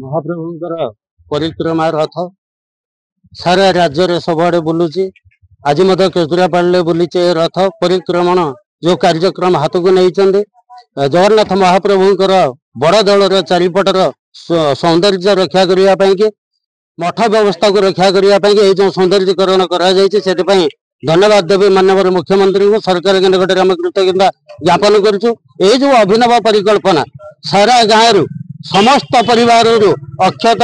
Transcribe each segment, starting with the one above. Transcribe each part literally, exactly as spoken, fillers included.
महाप्रभुंकर परिक्रमा रथ सारा राज्य रे सब आड़े बुलूची। आज मत केजुरापाड़े बुलीचे रथ परिक्रमण जो कार्यक्रम हाथ को नहीं जगन्नाथ महाप्रभुंकर बड़ दल चारिपटर सौंदर्य रक्षा करने की मठ व्यवस्था को रक्षा करने की जो सौंदर्यकरण कर धन्यवाद देवी माननीय मुख्यमंत्री को सरकार के निकट आम कृतज्ञता ज्ञापन करूँ। ये जो अभिनव परिकल्पना सारा गाँव रु समस्त परिवार रु अक्षत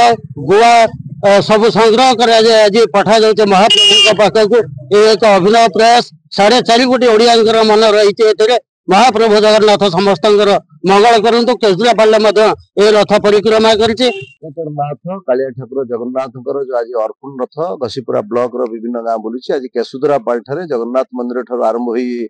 गुआ सब संग्रह कर पठा जाए महाप्रभु पाख को। एक अभिनव प्रयास साढ़े चार कोटी ओडिया मन रही महाप्रभु जगन्नाथ समस्त मंगल करूँ। केजुरापाड़े ये रथ परिक्रमा करछि कालिया ठाकुर जगन्नाथ जो आज अर्पण रथ घसीपुरा ब्लॉक रो विभिन्न गांव बुलूची। आज केशुदरापाल ठारे जगन्नाथ मंदिर ठार आरंभ होई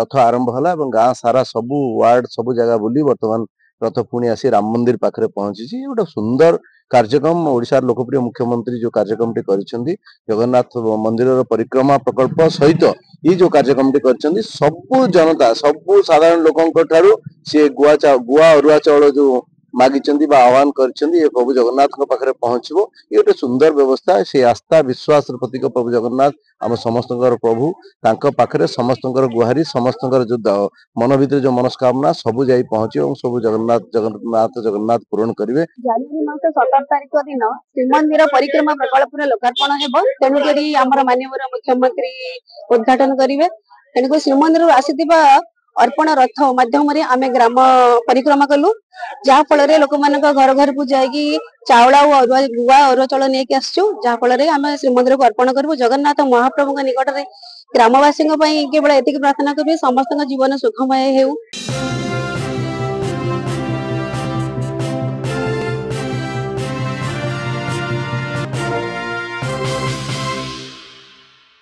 रथ आरंभ होला एवं गाँ सारा सबू वार्ड सबू जगह बुली बर्तमान रथ पुणी आसी राम मंदिर पाखे पहुंची। गोटे सुंदर कार्यक्रम ओडिशार लोकप्रिय मुख्यमंत्री जो कार्यक्रम टी करिसेंदी जगन्नाथ मंदिर परिक्रमा प्रकल्प सहित ये जो कार्यक्रम टी करिसेंदी सब जनता सब साधारण लोकंक ठारू से गुआ गुआ अरुआ चाउल जो मागिसेंदी बा आह्वान करिसेंदी ये प्रभु जगन्नाथ पाखे पहुंचबो। ये गोटे सुंदर व्यवस्था से आस्था विश्वास प्रतीक प्रभु जगन्नाथ आम समस्त प्रभु तांको पाखरे समस्त गुहारी समस्त जो मन भीतर जो मनस्कामना सब जाई पहुंचे और सब जगन्नाथ जगन्नाथ जगन्नाथ पूरण करेंगे। जनवरी मास सत्रह तारीख दिन श्रीमंदिर परिक्रमा प्रकल्प लोकार्पण हेब तेणुक आम माननीय मुख्यमंत्री उद्घाटन करेंगे। तेणुक श्रीमंदिर आसी अर्पण रथ मध्यम आमे ग्राम परिक्रमा कलु जहा फल लोक मान घर घर को जाकि चाउल गुआ अरुआ चाउल नहीं आसा फल श्रीमंदिर को अर्पण करूँ। जगन्नाथ महाप्रभु निकट में ग्रामवासी केवल एति प्रार्थना करें समस्त जीवन सुखमय हो।